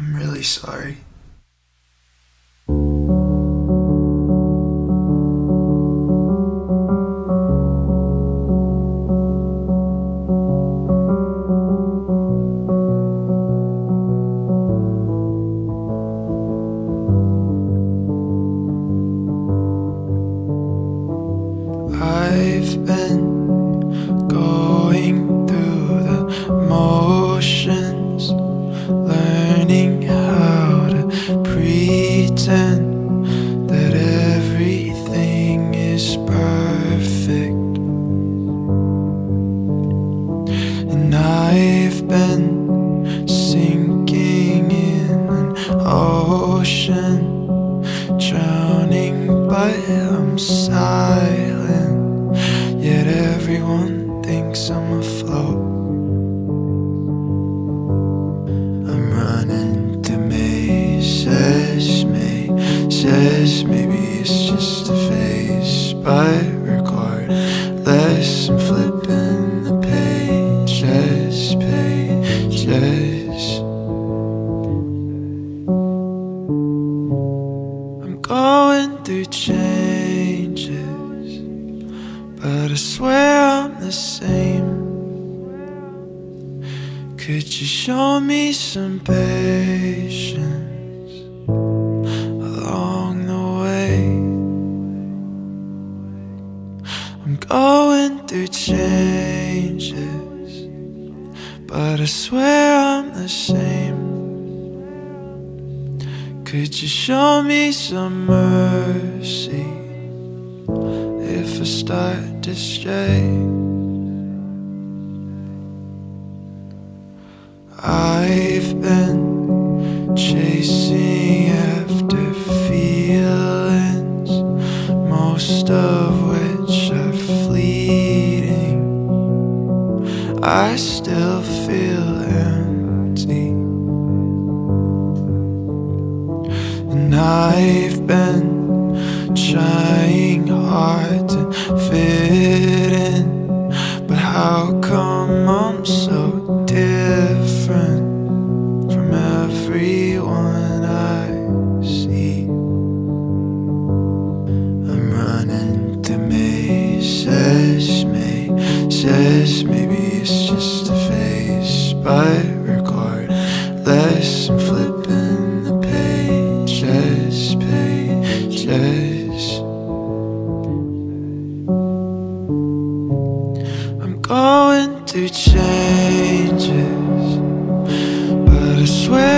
I'm really sorry. I've been going through the motions, learning how to pretend that everything is perfect. And I've been sinking in an ocean, drowning, but I'm silent. Yet everyone thinks I'm afloat. I'm running through mazes. Maybe it's just a phase, but regardless, I'm flipping the pages. I'm going through changes, but I swear I'm the same. Could you show me some patience along the way? I'm going through changes, but I swear I'm the same. Could you show me some mercy if I start to stray? I've been chasing after feelings, most of which are fleeting. I still feel empty, and I've been trying hard to fit in, but how come I'm so different from everyone I see? I'm running through mazes. Maybe it's just a phase, but regardless, I'm flipping the pages. Going through changes, but I swear